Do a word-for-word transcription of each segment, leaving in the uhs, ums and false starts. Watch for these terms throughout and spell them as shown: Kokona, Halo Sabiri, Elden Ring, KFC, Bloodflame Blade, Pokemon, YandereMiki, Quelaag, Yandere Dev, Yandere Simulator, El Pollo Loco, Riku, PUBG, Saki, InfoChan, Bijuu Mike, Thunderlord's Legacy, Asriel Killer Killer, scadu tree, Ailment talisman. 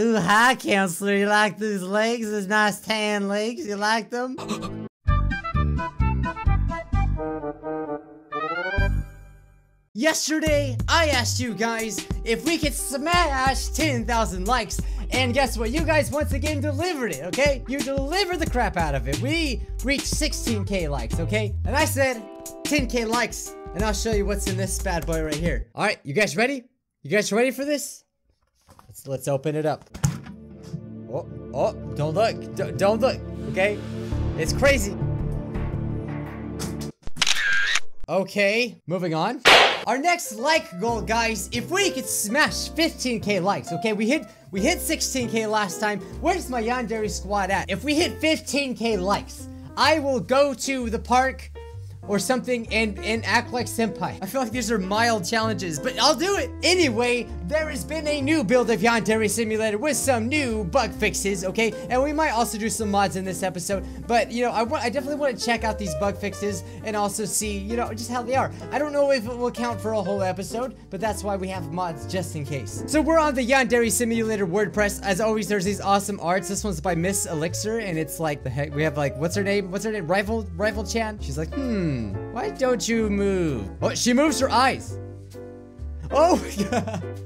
Ooh, hi, counselor. You like these legs? These nice tan legs? You like them? Yesterday, I asked you guys if we could smash ten thousand likes, and guess what? You guys once again delivered it, okay? You delivered the crap out of it. We reached sixteen K likes, okay? And I said ten K likes, and I'll show you what's in this bad boy right here. All right, you guys ready? You guys ready for this? Let's, let's open it up. Oh, oh, don't look. D- don't look, okay? It's crazy. Okay, moving on. Our next like goal, guys, if we could smash fifteen K likes, okay? We hit we hit sixteen K last time. Where's my Yandere squad at? If we hit fifteen K likes, I will go to the park or something and, and act like senpai. I feel like these are mild challenges, but I'll do it. Anyway, there has been a new build of Yandere Simulator with some new bug fixes, okay? And we might also do some mods in this episode, but, you know, I, I definitely want to check out these bug fixes and also see, you know, just how they are. I don't know if it will count for a whole episode, but that's why we have mods just in case. So we're on the Yandere Simulator WordPress. As always, there's these awesome arts. This one's by Miss Elixir, and it's like the heck, we have like, what's her name? What's her name? Rifle, Rifle Chan? She's like, hmm. Why don't you move? Oh, she moves her eyes. Oh my god.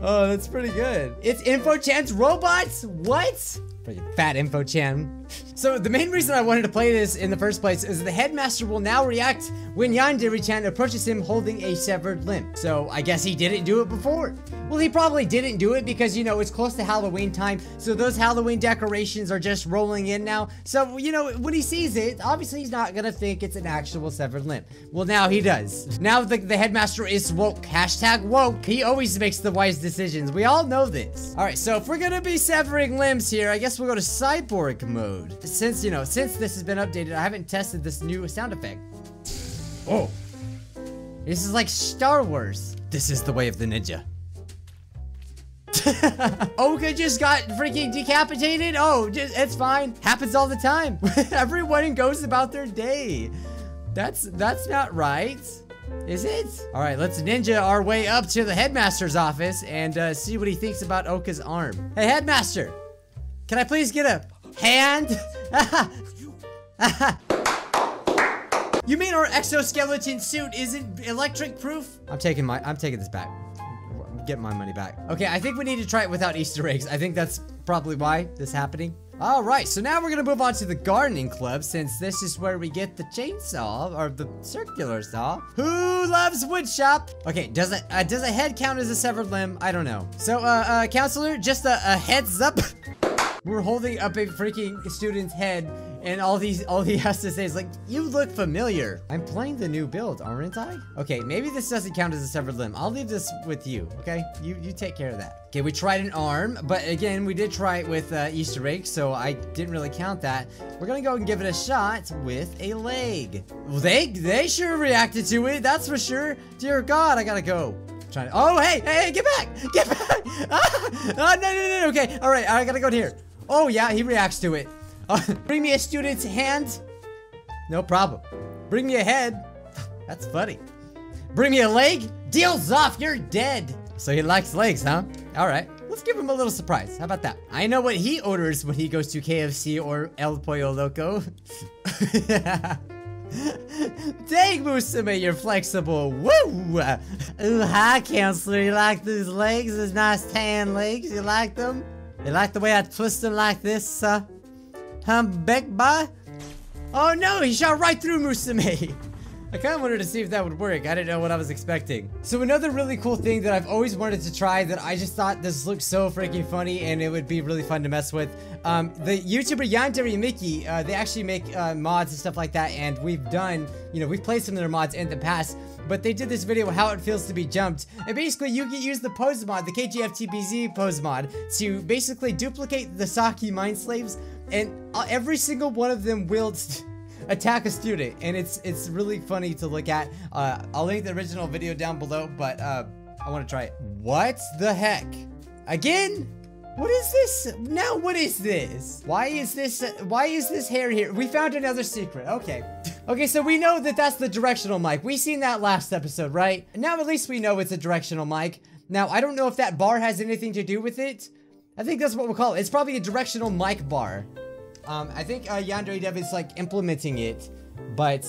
Oh, that's pretty good. It's InfoChan's robots? What? Pretty fat InfoChan. So the main reason I wanted to play this in the first place is the headmaster will now react when Yandere-chan approaches him holding a severed limb. So I guess he didn't do it before. Well, he probably didn't do it because, you know, it's close to Halloween time. So those Halloween decorations are just rolling in now. So, you know, when he sees it, obviously he's not going to think it's an actual severed limb. Well, now he does. Now the, the headmaster is woke. Hashtag woke. He always makes the wise decisions. We all know this. All right, so if we're going to be severing limbs here, I guess we'll go to cyborg mode. Since, you know, since this has been updated, I haven't tested this new sound effect. Oh. This is like Star Wars. This is the way of the ninja. Oka just got freaking decapitated. Oh, just, it's fine. Happens all the time. Everyone goes about their day. That's, that's not right. Is it? All right, let's ninja our way up to the headmaster's office and uh, see what he thinks about Oka's arm. Hey, headmaster. Can I please get a... hand? You mean our exoskeleton suit isn't electric proof? I'm taking my- I'm taking this back. Get my money back. Okay, I think we need to try it without Easter eggs. I think that's probably why this is happening. Alright, so now we're gonna move on to the gardening club since this is where we get the chainsaw, or the circular saw. Who loves woodshop? Okay, does a, uh, does a head count as a severed limb? I don't know. So, uh, uh, counselor, just a, a heads up. We're holding up a freaking student's head, and all these, all he has to say is like, "You look familiar." I'm playing the new build, aren't I? Okay, maybe this doesn't count as a severed limb. I'll leave this with you. Okay, you you take care of that. Okay, we tried an arm, but again, we did try it with uh, Easter egg, so I didn't really count that. We're gonna go and give it a shot with a leg. Well, they they sure reacted to it. That's for sure. Dear God, I gotta go. Trying to. Oh, hey, hey, hey, get back, get back. Ah, oh, no, no, no. Okay, all right, I gotta go to here. Oh, yeah, he reacts to it. Uh, bring me a student's hand. No problem. Bring me a head. That's funny. Bring me a leg. Deals off. You're dead. So he likes legs, huh? All right. Let's give him a little surprise. How about that? I know what he orders when he goes to K F C or El Pollo Loco. Dang, Musume, you're flexible. Woo! Ooh, hi, counselor. You like these legs? These nice tan legs? You like them? You like the way I twist them like this, uh, Humbekba? Oh no, he shot right through Musume! I kind of wanted to see if that would work. I didn't know what I was expecting. So another really cool thing that I've always wanted to try that I just thought this looked so freaking funny and it would be really fun to mess with. Um, the YouTuber YandereMiki, uh, they actually make uh, mods and stuff like that, and we've done, you know, we've played some of their mods in the past, but they did this video how it feels to be jumped. And basically you can use the pose mod, the K G F T B Z pose mod, to basically duplicate the Saki mind slaves, and every single one of them will... attack a student, and it's it's really funny to look at. uh I'll link the original video down below, but uh I want to try it. What the heck again? What is this now? What is this? Why is this uh, why is this hair here? We found another secret. Okay. Okay, so we know that that's the directional mic. We seen that last episode, right? Now at least we know it's a directional mic. Now I don't know if that bar has anything to do with it. I think that's what we'll call it. It's probably a directional mic bar. Um, I think uh, Yandere Dev is like implementing it, but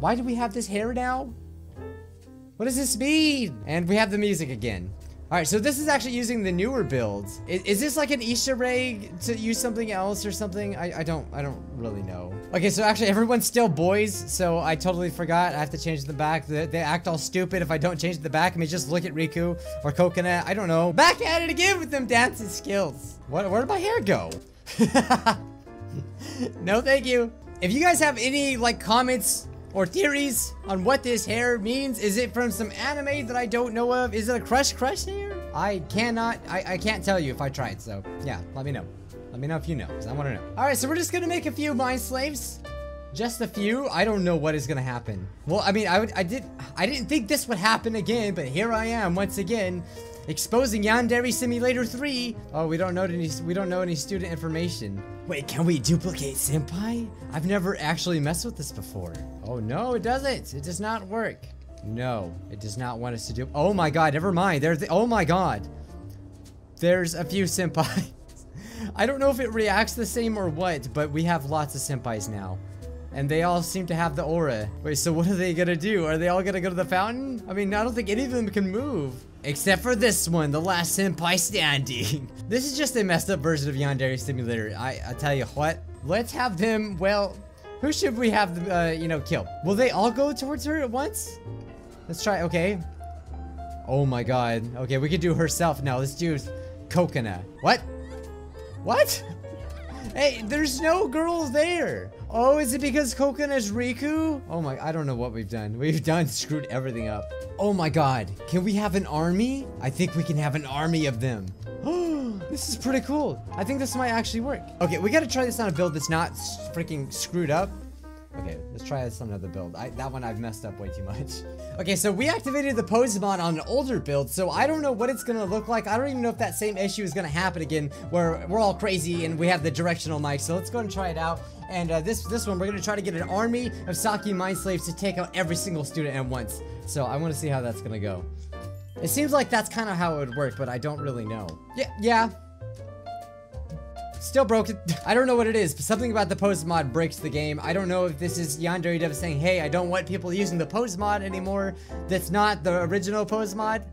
why do we have this hair now? What does this mean? And we have the music again. Alright, so this is actually using the newer build. Is, is this like an Easter egg to use something else or something? I, I don't I don't really know. Okay, so actually everyone's still boys, so I totally forgot. I have to change the back. They, they act all stupid if I don't change the back. I mean, just look at Riku or Kokona. I don't know. Back at it again with them dancing skills. What, where did my hair go? No, thank you. If you guys have any like comments or theories on what this hair means. Is it from some anime that I don't know of? Is it a crush crush hair? I cannot, I, I can't tell you if I tried, so yeah, let me know. Let me know if you know, because I want to know. All right, so we're just going to make a few mind slaves. Just a few. I don't know what is going to happen. Well, I mean, I, would, I, did, I didn't think this would happen again, but here I am once again, exposing Yandere Simulator three. Oh, we don't know any, we don't know any student information. Wait, can we duplicate senpai? I've never actually messed with this before. Oh no, it doesn't. It does not work. No, it does not want us to do. Oh my god, never mind. There's the, oh my god. There's a few senpai. I don't know if it reacts the same or what, but we have lots of senpais now. And they all seem to have the aura. Wait, so what are they gonna do? Are they all gonna go to the fountain? I mean, I don't think any of them can move. Except for this one, the last senpai standing. This is just a messed up version of Yandere Simulator. I, I tell you what, let's have them, well, who should we have them, uh, you know, kill? Will they all go towards her at once? Let's try, okay. Oh my god. Okay, we can do herself now. Let's do Kokona. What? What? Hey, there's no girls there. Oh, is it because Kokona's Riku? Oh my, I don't know what we've done. We've done screwed everything up. Oh my god, can we have an army? I think we can have an army of them. Oh, this is pretty cool. I think this might actually work. Okay, we gotta try this on a build that's not freaking screwed up. Okay, let's try this on another build. I, that one I've messed up way too much. Okay, so we activated the pose mod on an older build, so I don't know what it's gonna look like. I don't even know if that same issue is gonna happen again, where we're all crazy and we have the directional mic. So let's go and try it out. And uh, this this one, we're gonna try to get an army of Saki mind slaves to take out every single student at once. So I want to see how that's gonna go. It seems like that's kind of how it would work, but I don't really know. Yeah, yeah. Still broken. I don't know what it is, but something about the pose mod breaks the game. I don't know if this is Yandere Dev saying, hey, I don't want people using the pose mod anymore. That's not the original pose mod.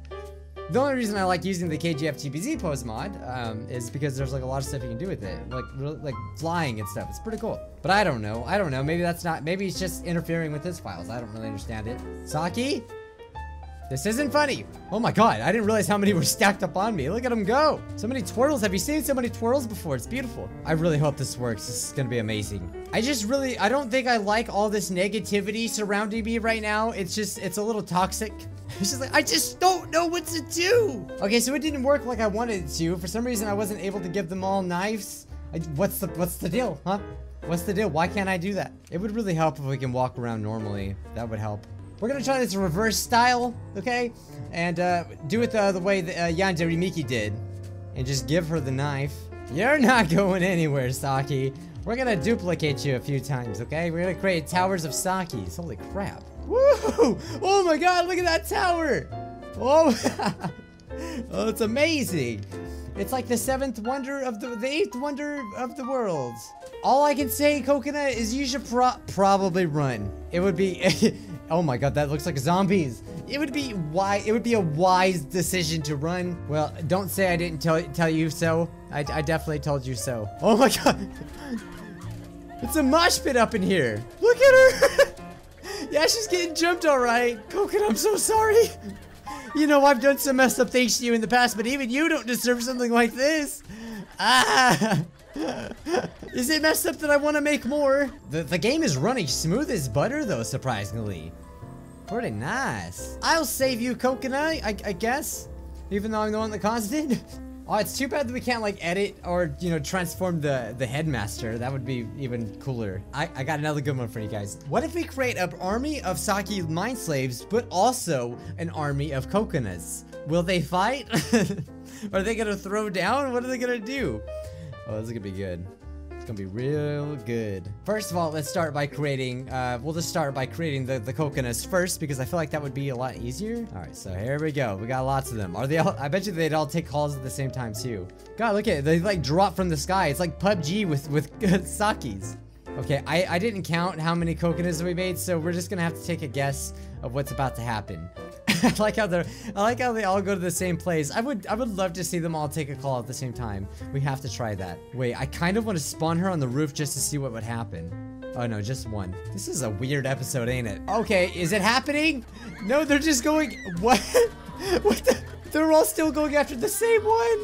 The only reason I like using the K G F T B Z pose mod um, is because there's like a lot of stuff you can do with it. Like really, like flying and stuff. It's pretty cool. But I don't know. I don't know. Maybe that's not, maybe it's just interfering with his files. I don't really understand it. Saki? This isn't funny. Oh my god, I didn't realize how many were stacked up on me. Look at them go. So many twirls. Have you seen so many twirls before? It's beautiful. I really hope this works. This is gonna be amazing. I just really, I don't think I like all this negativity surrounding me right now. It's just, it's a little toxic. It's just like, I just don't know what to do. Okay, so it didn't work like I wanted it to. For some reason, I wasn't able to give them all knives. I, what's the, what's the deal, huh? What's the deal? Why can't I do that? It would really help if we can walk around normally. That would help. We're gonna try this reverse style, okay? And uh, do it the, the way that uh, YandereMiki did. And just give her the knife. You're not going anywhere, Saki. We're gonna duplicate you a few times, okay? We're gonna create towers of Sakis. Holy crap. Woo! Oh my god, look at that tower! Oh, oh it's amazing. It's like the seventh wonder of the, the eighth wonder of the world. All I can say, Kokona, is you should pro probably run. It would be... Oh my god, that looks like zombies. It would be wise, it would be a wise decision to run. Well, don't say I didn't tell tell you so. I, I definitely told you so. Oh my god. It's a mosh pit up in here. Look at her. Yeah, she's getting jumped all right. Kokona, I'm so sorry. You know, I've done some messed up things to you in the past, but even you don't deserve something like this. Ah. Is it messed up that I want to make more? The, the game is running smooth as butter though, surprisingly. Pretty nice. I'll save you, Kokona, I, I guess. Even though I'm the one that caused it. Oh, it's too bad that we can't like edit or, you know, transform the, the headmaster. That would be even cooler. I, I got another good one for you guys. What if we create an army of Saki mind slaves, but also an army of Kokonas? Will they fight? Are they gonna throw down? What are they gonna do? Oh, this is gonna be good. It's gonna be real good. First of all, let's start by creating, uh, we'll just start by creating the, the coconuts first, because I feel like that would be a lot easier. All right, so here we go. We got lots of them. Are they all, I bet you they'd all take calls at the same time too. God, look at it. They like drop from the sky. It's like P U B G with, with Sakis. Okay, I, I didn't count how many coconuts we made, so we're just gonna have to take a guess of what's about to happen. I like how they're, I like how they all go to the same place. I would, I would love to see them all take a call at the same time. We have to try that. Wait, I kind of want to spawn her on the roof just to see what would happen. Oh no, just one. This is a weird episode, ain't it? Okay, is it happening? No, they're just going, what? What the? They're all still going after the same one.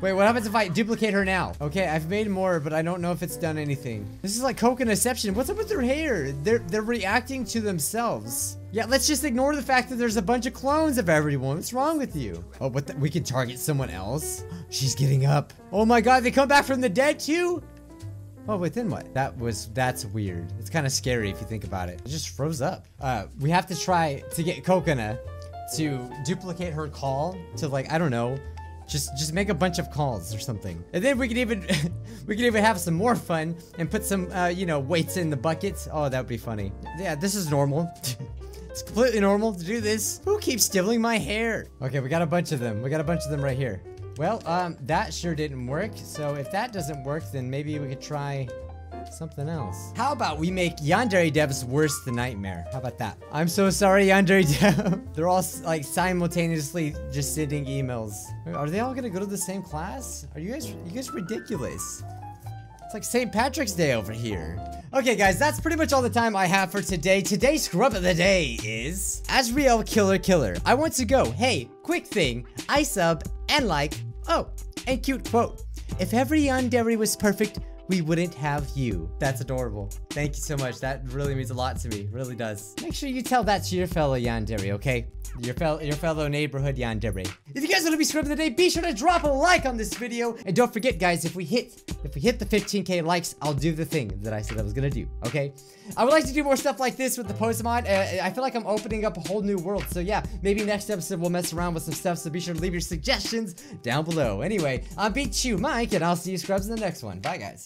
Wait, what happens if I duplicate her now? Okay, I've made more, but I don't know if it's done anything. This is like Kokonaception. What's up with their hair? They're they're reacting to themselves. Yeah, let's just ignore the fact that there's a bunch of clones of everyone. What's wrong with you? Oh, what the, we can target someone else. She's getting up. Oh my God, they come back from the dead too? Oh, wait, then what? That was, that's weird. It's kind of scary if you think about it. It just froze up. Uh, we have to try to get Kokona to duplicate her call to, like, I don't know, just just make a bunch of calls or something, and then we could even we could even have some more fun and put some uh, you know, weights in the buckets. Oh, that would be funny. Yeah, this is normal. It's completely normal to do this. Who keeps stealing my hair? Okay, we got a bunch of them. We got a bunch of them right here. Well, um, that sure didn't work. So if that doesn't work, then maybe we could try something else. How about we make Yandere Dev's worse than nightmare? How about that? I'm so sorry, Yandere Dev. They're all like simultaneously just sending emails. Are they all gonna go to the same class? Are you guys, you guys ridiculous? It's like Saint Patrick's Day over here. Okay, guys, that's pretty much all the time I have for today. Today's scrub of the day is Asriel Killer Killer. I want to go. Hey, quick thing. I sub and like. Oh, and cute quote. If every Yandere was perfect, we wouldn't have you. That's adorable. Thank you so much. That really means a lot to me. It really does. Make sure you tell that to your fellow Yandere, okay? Your, fel your fellow neighborhood Yandere. If you guys want to be scrubbed of the day, be sure to drop a like on this video. And don't forget, guys, if we hit, if we hit the fifteen K likes, I'll do the thing that I said I was gonna do, okay? I would like to do more stuff like this with the Pokemon. Uh, I feel like I'm opening up a whole new world. So yeah, maybe next episode we'll mess around with some stuff. So be sure to leave your suggestions down below. Anyway, I'm Bijuu Mike, and I'll see you scrubs in the next one. Bye, guys.